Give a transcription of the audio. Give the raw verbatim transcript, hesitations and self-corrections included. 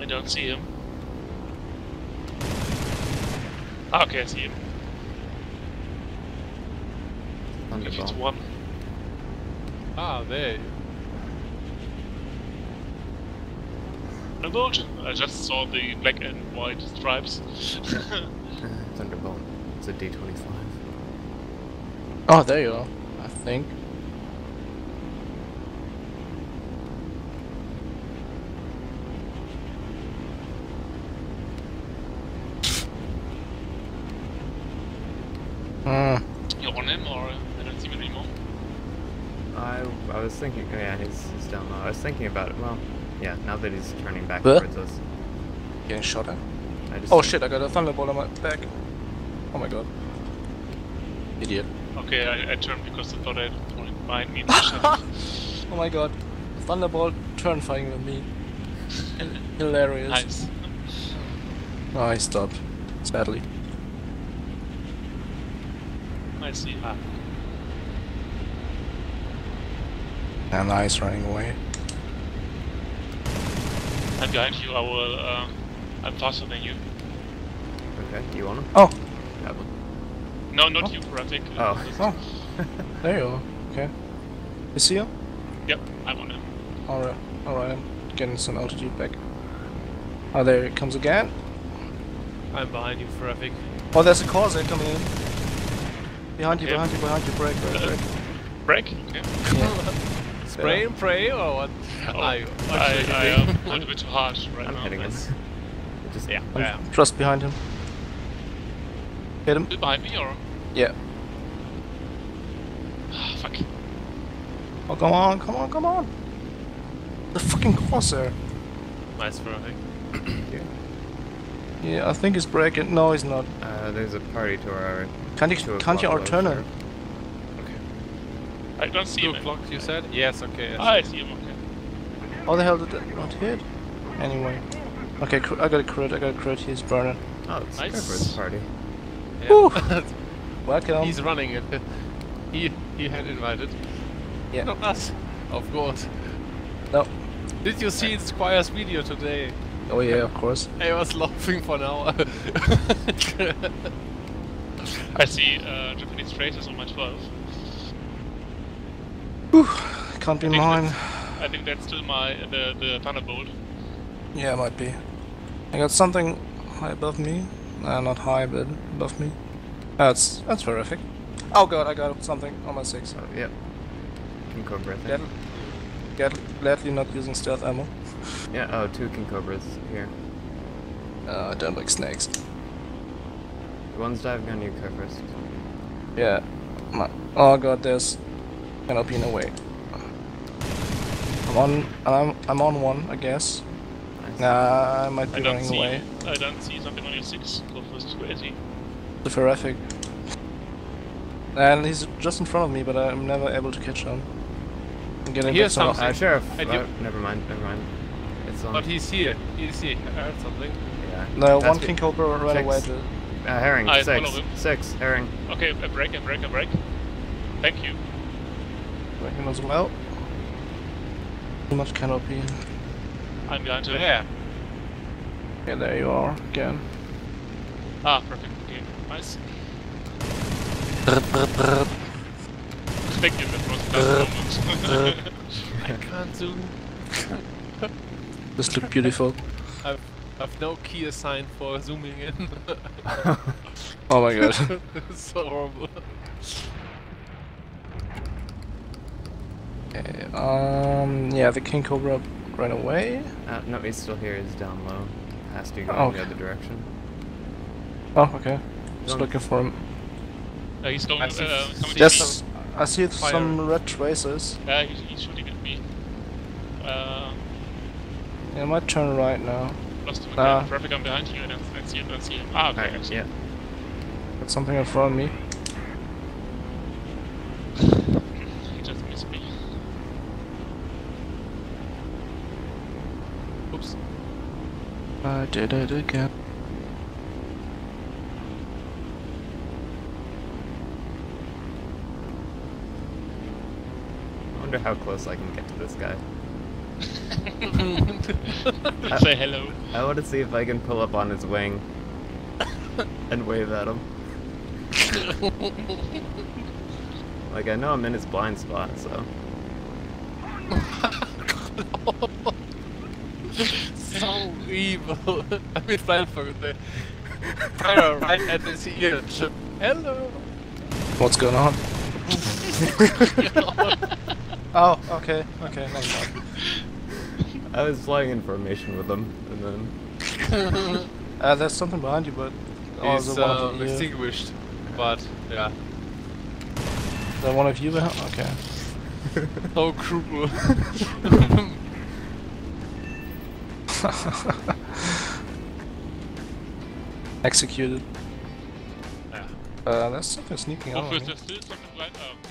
I don't see him. Ah, okay, I see him. It's one. Ah, there. Thunderbolt? I just saw the black and white stripes. Thunderbolt. It's a D twenty-five. Oh, there you are, I think. Uh, You're on him, or I don't see him anymore? I, I was thinking, oh yeah, he's, he's down low. I was thinking about it, well, yeah, now that he's turning back but? towards us. Getting shot at. Oh shit, I got a Thunderbolt on my back. Oh my god. Idiot. Okay, I, I turned because I thought I would mind me. Oh my god. Thunderbolt turn fighting with me. Hilarious. Nice. Oh, I stopped. Sadly. I see. Ah. And ice running away. I'm behind you. I will. Uh, I'm faster than you. Okay. Do you want him? Oh. Yeah, no, not oh. you, Graphic. Oh. oh. There you are. Okay. You see him? Yep. I want him. All right. All right. I'm getting some altitude back. Oh, there it comes again. I'm behind you, Graphic. Oh, there's a Corsair coming in. Behind you, yep. behind you, behind you, break, break, break. Break? Okay. Yeah. Spray and pray, or what? Oh, I, I am a little bit too hard right I'm now. I'm hitting him. Just, yeah. yeah. Thrust behind him. Hit him. Behind me, or? Yeah. Fuck. Oh, come on, come on, come on! The fucking Corsair. Nice for nothing. Yeah. Yeah, I think he's breaking. No, he's not. Uh, there's a party to our... Can't you, can't you alternate? Okay. I don't see him. Two o'clock you said? Yes, okay. Yes. Ah, I see him, okay. How the hell did that not hit? Anyway. Okay, I got a crit, I got a crit, he's burning. Oh, it's nice. For his party. Yeah. Woo! Welcome. He's running it. He, he had invited. Yeah. Not us. Of course. No. Did you see Squire's video today? Oh yeah, of course. I was laughing for an hour. I see uh, Japanese traces on my twelve. Whew, can't be I mine. I think that's still my the, the Thunderbolt. Yeah, it might be. I got something high above me. Uh, not high, but above me. That's that's horrific. Oh god, I got something on my six. Oh, yeah. King Cobra. Gladly not using stealth ammo. Yeah, oh, two King Cobras here. Uh, I don't like snakes. One's diving on you, first. Yeah. My, oh god, there's cannot be no way. I'm on. I'm. I'm on one, I guess. I nah, I might be I running see, away. I don't see something on your six. That's crazy. The Ferrific. And he's just in front of me, but I'm never able to catch him. I'm getting Here's something. Uh, Sheriff. I do. Oh, never mind. Never mind. It's on. But he's here. He's here. I heard something. Yeah. No, That's one King Cobra ran right away. To, Uh, herring, I six, six, herring. Okay, a break, a break, a break. Thank you. Break him as well. Too much canopy. I'm behind him. Yeah. Yeah, there you are, again. Ah, perfect, okay, nice. Thank you, that was I can't zoom. This looks beautiful. I've I've no key assigned for zooming in. Oh my god. It's so horrible. Okay, um, yeah, the King Cobra ran away. Uh, no, he's still here, he's down low. Has to go oh, okay. in the other direction. Oh, okay. Just looking for him. Uh, he's going, I see, uh, yes, I see fire. some red traces. Yeah, uh, he's, he's shooting at me. Uh, yeah, I might turn right now. Ah. Traffic on behind you, and I see it, I see it. Ah, okay. Right, yeah. Got something in front of me. He just missed me. Oops. I did it again. I wonder how close I can get to this guy. I, say hello. I want to see if I can pull up on his wing and wave at him. Like, I know I'm in his blind spot, so. So evil. I'm in Frankfurt there. Fire right at his ear. Hello. What's going on? Oh, okay, okay, never mind. I was flying in formation with him, and then. Uh, there's something behind you, but. He's uh, extinguished, but yeah. Is that one of you behind? Okay. So cruel. Executed. Yeah. Uh, there's something sneaking out.